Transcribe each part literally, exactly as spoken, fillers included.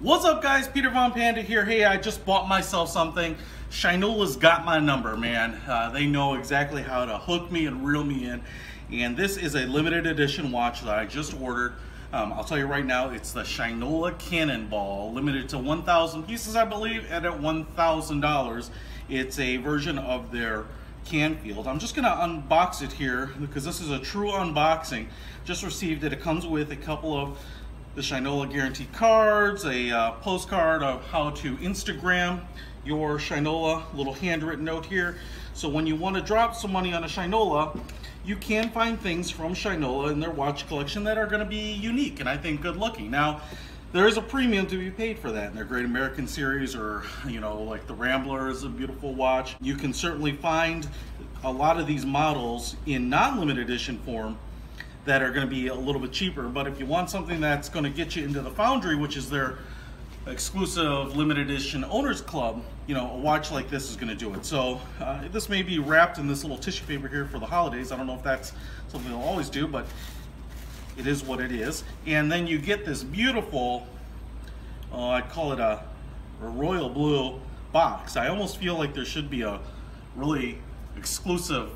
What's up, guys? Peter Von Panda here. Hey, I just bought myself something. Shinola's got my number, man. Uh, they know exactly how to hook me and reel me in. And this is a limited edition watch that I just ordered. Um, I'll tell you right now, it's the Shinola Cannonball, limited to one thousand pieces, I believe, and at one thousand dollars. It's a version of their Canfield. I'm just gonna unbox it here because this is a true unboxing. Just received it. It comes with a couple of the Shinola Guarantee cards, a uh, postcard of how to Instagram your Shinola, little handwritten note here. So when you want to drop some money on a Shinola, you can find things from Shinola in their watch collection that are going to be unique and I think good looking. Now, there is a premium to be paid for that in their Great American series, or, you know, like the Rambler is a beautiful watch. You can certainly find a lot of these models in non-limited edition form that are going to be a little bit cheaper, but if you want something that's going to get you into the Foundry, which is their exclusive limited edition owners club, you know, a watch like this is going to do it. So uh, this may be wrapped in this little tissue paper here for the holidays. I don't know if that's something they'll always do, but it is what it is. And then you get this beautiful, uh, I'd call it a, a royal blue box. I almost feel like there should be a really exclusive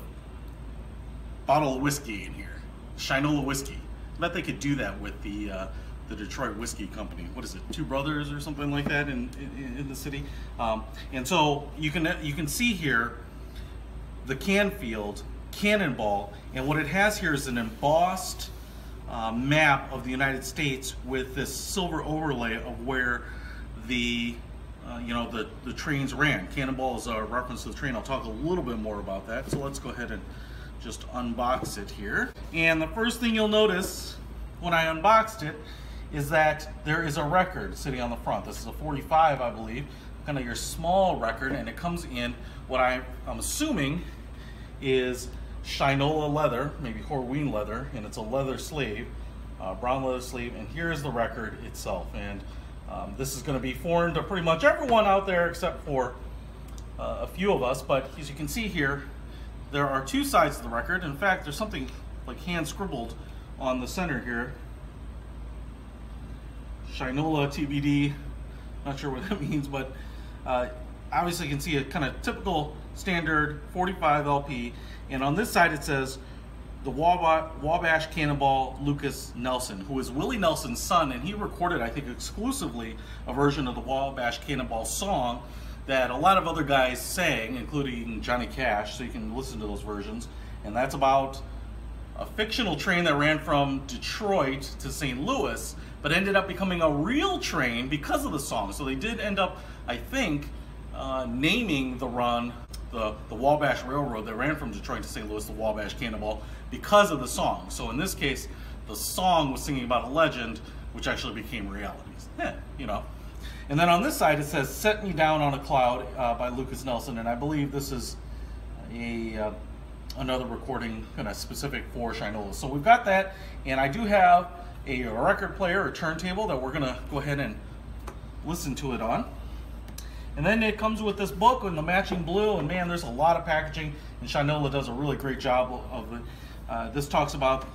bottle of whiskey in here. Shinola whiskey. I bet they could do that with the uh, the Detroit Whiskey Company. What is it, Two Brothers or something like that in in, in the city? Um, and so you can you can see here the Canfield Cannonball, and what it has here is an embossed uh, map of the United States with this silver overlay of where the uh, you know the the trains ran. Cannonball is a reference to the train. I'll talk a little bit more about that. So let's go ahead and just unbox it here. And the first thing you'll notice when I unboxed it is that there is a record sitting on the front. This is a forty-five, I believe, kind of your small record, and it comes in what I, I'm assuming is Shinola leather, maybe Horween leather, and it's a leather sleeve, uh, brown leather sleeve, and here's the record itself. And um, this is gonna be foreign to pretty much everyone out there except for uh, a few of us, but as you can see here, there are two sides of the record. In fact, there's something like hand scribbled on the center here. Shinola T B D, not sure what that means, but uh, obviously you can see a kind of typical standard forty-five L P. And on this side it says, the Wabash Cannonball, Lukas Nelson, who is Willie Nelson's son, and he recorded, I think exclusively, a version of the Wabash Cannonball song that a lot of other guys sang, including Johnny Cash, so you can listen to those versions. And that's about a fictional train that ran from Detroit to Saint Louis, but ended up becoming a real train because of the song. So they did end up, I think, uh, naming the run, the, the Wabash Railroad that ran from Detroit to Saint Louis, the Wabash Cannonball, because of the song. So in this case, the song was singing about a legend, which actually became reality. Yeah, you know. And then on this side it says, Set Me Down on a Cloud uh, by Lukas Nelson, and I believe this is a uh, another recording kind of specific for Shinola. So we've got that, and I do have a record player or turntable that we're going to go ahead and listen to it on. And then it comes with this book in the matching blue, and man, there's a lot of packaging, and Shinola does a really great job of it. Uh, this talks about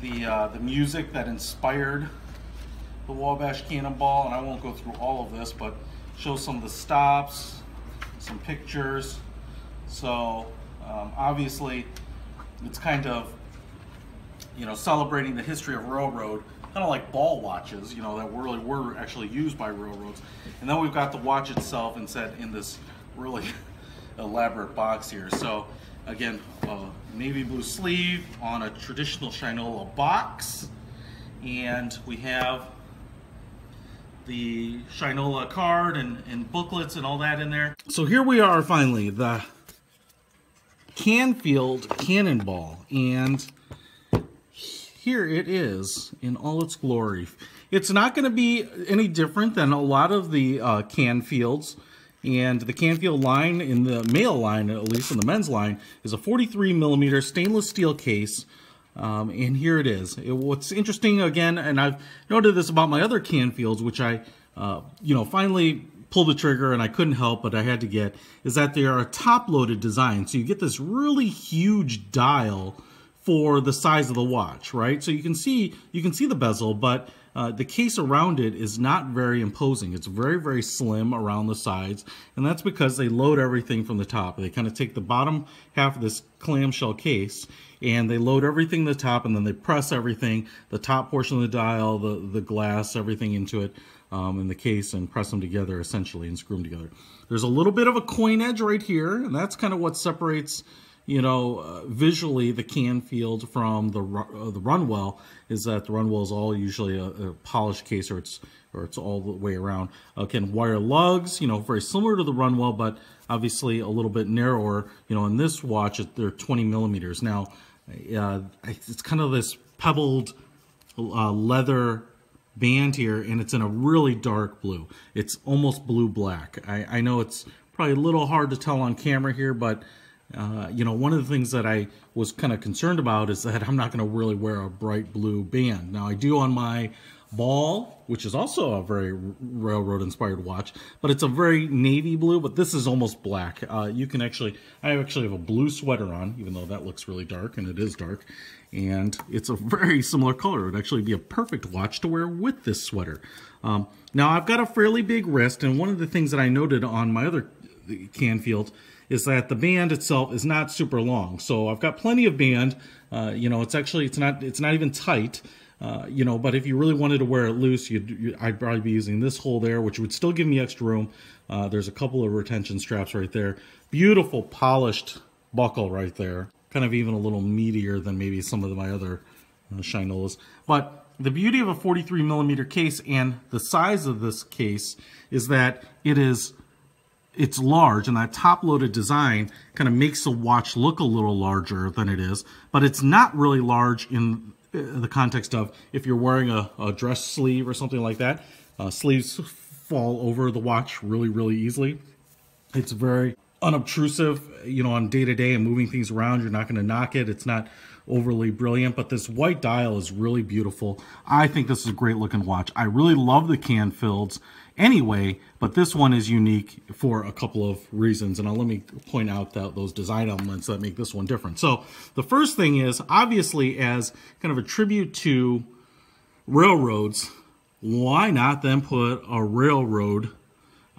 the, uh, the music that inspired the Wabash Cannonball, and I won't go through all of this, but shows some of the stops, some pictures. So um, obviously it's kind of, you know, celebrating the history of railroad, kind of like ball watches, you know, that really were actually used by railroads. And then we've got the watch itself and set in this really elaborate box here. So again, a navy blue sleeve on a traditional Shinola box, and we have the Shinola card and, and booklets and all that in there. So here we are finally, the Canfield Cannonball, and here it is in all its glory. It's not going to be any different than a lot of the uh, Canfields, and the Canfield line, in the male line at least, in the men's line, is a forty-three millimeter stainless steel case. Um, and here it is. It, what's interesting, again, and I've noted this about my other Canfields, which I, uh, you know, finally pulled the trigger and I couldn't help, but I had to get, is that they are a top-loaded design. So you get this really huge dial for the size of the watch, right? So you can see, you can see the bezel, but Uh, the case around it is not very imposing. It's very, very slim around the sides, and that's because they load everything from the top. They kind of take the bottom half of this clamshell case, and they load everything to the top, and then they press everything, the top portion of the dial, the, the glass, everything into it um, in the case, and press them together, essentially, and screw them together. There's a little bit of a coin edge right here, and that's kind of what separates, you know, uh, visually the Canfield from the uh, the Runwell, is that the Runwell is all usually a, a polished case, or it's or it's all the way around. Again, wire lugs, you know, very similar to the Runwell, but obviously a little bit narrower. You know, in this watch, they're twenty millimeters. Now, uh, it's kind of this pebbled uh, leather band here, and it's in a really dark blue. It's almost blue-black. I, I know it's probably a little hard to tell on camera here, but Uh, you know, one of the things that I was kind of concerned about is that I'm not going to really wear a bright blue band. Now, I do on my Ball, which is also a very railroad-inspired watch, but it's a very navy blue, but this is almost black. Uh, you can actually, I actually have a blue sweater on, even though that looks really dark, and it is dark, and it's a very similar color. It would actually be a perfect watch to wear with this sweater. Um, now, I've got a fairly big wrist, and one of the things that I noted on my other Canfield is that the band itself is not super long. So I've got plenty of band, uh, you know, it's actually, it's not, it's not even tight, uh, you know, but if you really wanted to wear it loose, you'd, you, I'd probably be using this hole there, which would still give me extra room. Uh, there's a couple of retention straps right there. Beautiful polished buckle right there. Kind of even a little meatier than maybe some of my other uh, Shinolas. But the beauty of a forty-three millimeter case and the size of this case is that it is It's large, and that top-loaded design kind of makes the watch look a little larger than it is, but it's not really large in the context of if you're wearing a, a dress sleeve or something like that. Uh, sleeves fall over the watch really, really easily. It's very unobtrusive, you know, on day-to-day and moving things around. You're not going to knock it. It's not overly brilliant, but this white dial is really beautiful. I think this is a great-looking watch. I really love the Canfields anyway, but this one is unique for a couple of reasons, and I'll let me point out that those design elements that make this one different. So the first thing is, obviously, as kind of a tribute to railroads, why not then put a railroad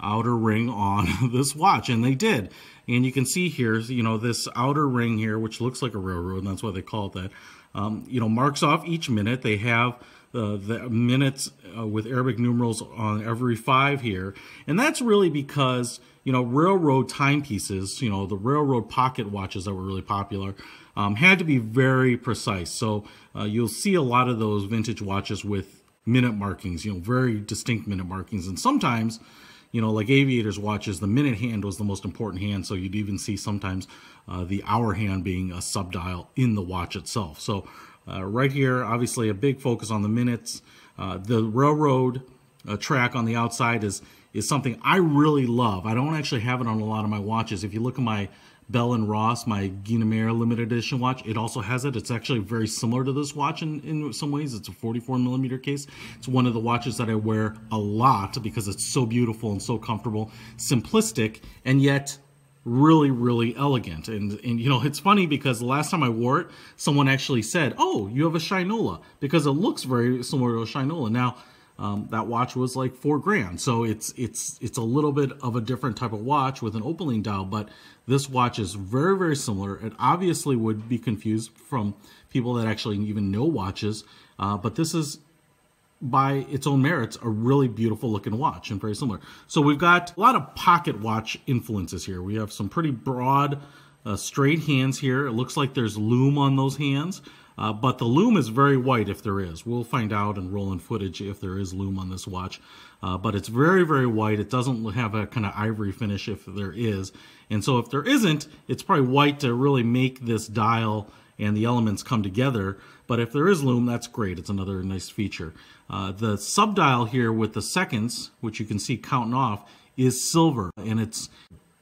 outer ring on this watch? And they did. And you can see here, you know, this outer ring here, which looks like a railroad, and that's why they call it that, um, you know, marks off each minute. They have Uh, the minutes uh, with Arabic numerals on every five here. And that's really because, you know, railroad timepieces, you know, the railroad pocket watches that were really popular, um, had to be very precise. So uh, you'll see a lot of those vintage watches with minute markings, you know, very distinct minute markings. And sometimes, you know, like aviators watches, the minute hand was the most important hand. So you'd even see sometimes uh, the hour hand being a subdial in the watch itself. So Uh, right here, obviously, a big focus on the minutes. Uh, the railroad uh, track on the outside is is something I really love. I don't actually have it on a lot of my watches. If you look at my Bell and Ross, my Guinamere limited edition watch, it also has it. It's actually very similar to this watch in, in some ways. It's a forty-four millimeter case. It's one of the watches that I wear a lot because it's so beautiful and so comfortable, simplistic, and yet really, really elegant. And, and, you know, it's funny because the last time I wore it, someone actually said, "Oh, you have a Shinola," because it looks very similar to a Shinola. Now, um, that watch was like four grand. So it's, it's, it's a little bit of a different type of watch with an opening dial, but this watch is very, very similar. It obviously would be confused from people that actually even know watches. Uh, but this is, by its own merits, a really beautiful looking watch and very similar. So we've got a lot of pocket watch influences here. We have some pretty broad uh, straight hands here. It looks like there's lume on those hands, uh, but the lume is very white if there is. We'll find out and roll in footage if there is lume on this watch, uh, but it's very, very white. It doesn't have a kind of ivory finish if there is. And so if there isn't, it's probably white to really make this dial and the elements come together. But if there is lume, that's great. It's another nice feature. Uh, the subdial here with the seconds, which you can see counting off, is silver, and it's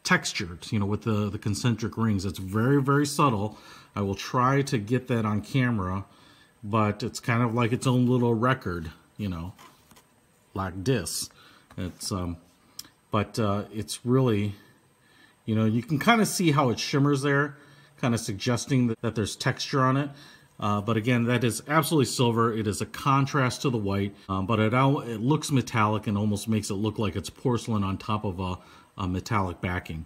textured, you know, with the, the concentric rings. It's very, very subtle. I will try to get that on camera, but it's kind of like its own little record, you know, like this. It's, um, but uh, it's really, you know, you can kind of see how it shimmers there, kind of suggesting that, that there's texture on it. Uh, but again, that is absolutely silver. It is a contrast to the white, um, but it, it looks metallic and almost makes it look like it's porcelain on top of a, a metallic backing.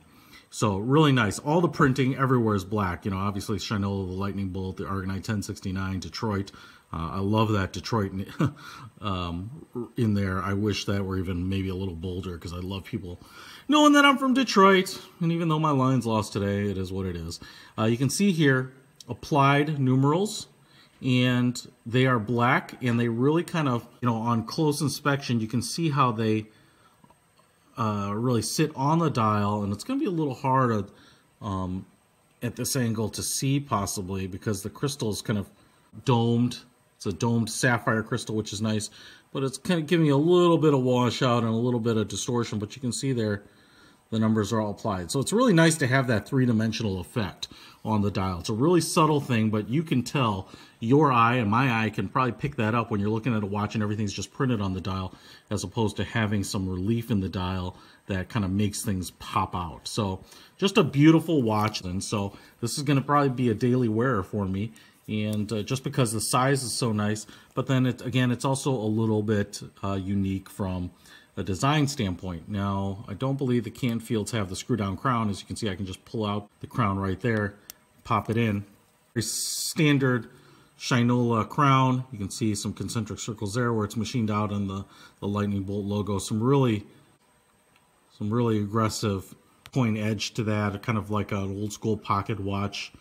So really nice. All the printing everywhere is black. You know, obviously Shinola, the Lightning Bolt, the Argonite ten sixty-nine, Detroit. Uh, I love that Detroit in, um, in there. I wish that were even maybe a little bolder because I love people knowing that I'm from Detroit. And even though my line's lost today, it is what it is. Uh, you can see here applied numerals, and they are black, and they really kind of, you know, on close inspection, you can see how they uh, really sit on the dial. And it's going to be a little hard um, at this angle to see possibly because the crystal is kind of domed. It's a domed sapphire crystal, which is nice, but it's kind of giving you a little bit of washout and a little bit of distortion, but you can see there the numbers are all applied. So it's really nice to have that three-dimensional effect on the dial. It's a really subtle thing, but you can tell, your eye and my eye can probably pick that up when you're looking at a watch and everything's just printed on the dial, as opposed to having some relief in the dial that kind of makes things pop out. So just a beautiful watch. And so this is going to probably be a daily wearer for me. And uh, just because the size is so nice, but then it, again, it's also a little bit uh, unique from a design standpoint. Now, I don't believe the Canfields have the screw down crown. As you can see, I can just pull out the crown right there, pop it in. Very standard Shinola crown. You can see some concentric circles there where it's machined out on the, the Lightning Bolt logo. Some really, some really aggressive point edge to that, kind of like an old school pocket watch,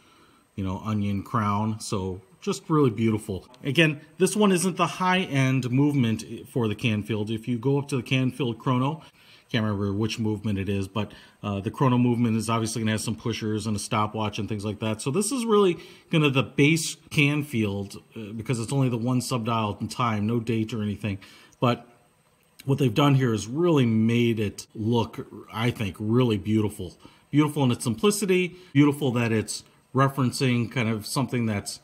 you know, onion crown. So just really beautiful. Again, this one isn't the high-end movement for the Canfield. If you go up to the Canfield Chrono, can't remember which movement it is, but uh, the Chrono movement is obviously going to have some pushers and a stopwatch and things like that. So this is really kind of the base Canfield uh, because it's only the one subdial in time, no date or anything. But what they've done here is really made it look, I think, really beautiful. Beautiful in its simplicity, beautiful that it's referencing kind of something that's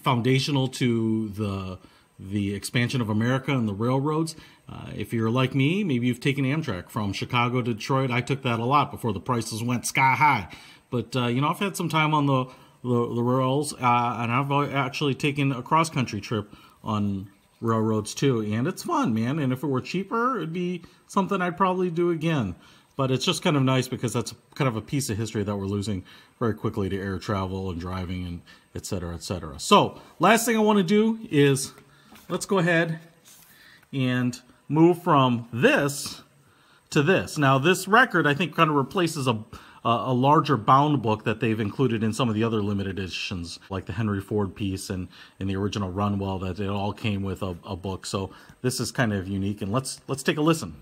foundational to the the expansion of America and the railroads. Uh, if you're like me, maybe you've taken Amtrak from Chicago to Detroit. I took that a lot before the prices went sky high. But uh, you know, I've had some time on the the, the rails, uh, and I've actually taken a cross country trip on railroads too, and it's fun, man. And if it were cheaper, it'd be something I'd probably do again. But it's just kind of nice because that's kind of a piece of history that we're losing very quickly to air travel and driving and et cetera, et cetera. So last thing I want to do is let's go ahead and move from this to this. Now this record I think kind of replaces a, a larger bound book that they've included in some of the other limited editions, like the Henry Ford piece and in the original Runwell, that it all came with a, a book. So this is kind of unique, and let's let's take a listen.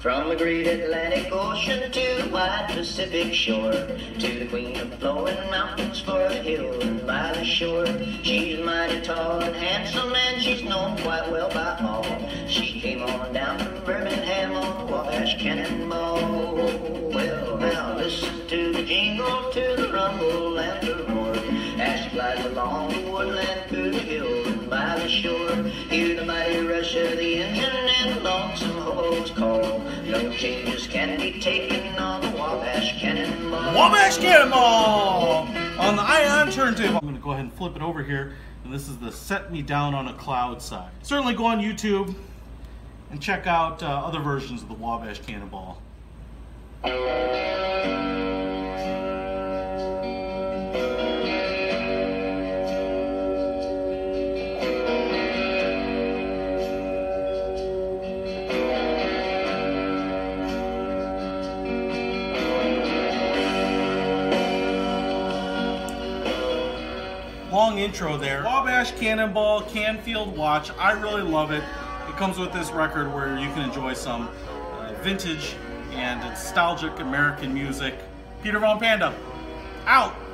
From the great Atlantic Ocean to the wide Pacific shore, to the queen of flowing mountains, for the hill and by the shore. She's mighty tall and handsome, and she's known quite well by all. She came on down from Birmingham on the Wabash Cannonball. Well, now listen to the jingle, to the rumble and the roar, as she flies along the woodland, through the hill and by the shore. Hear the mighty rush of the engine and the lonesome hobo's call. No changes can be taken on the Wabash Cannonball. Wabash Cannonball! On the Ion turntable. I'm going to go ahead and flip it over here. And this is the Set Me Down on a Cloud side. Certainly go on YouTube and check out uh, other versions of the Wabash Cannonball. Long intro there. Wabash Cannonball Canfield watch. I really love it. It comes with this record where you can enjoy some uh, vintage and nostalgic American music. Peter Von Panda, out.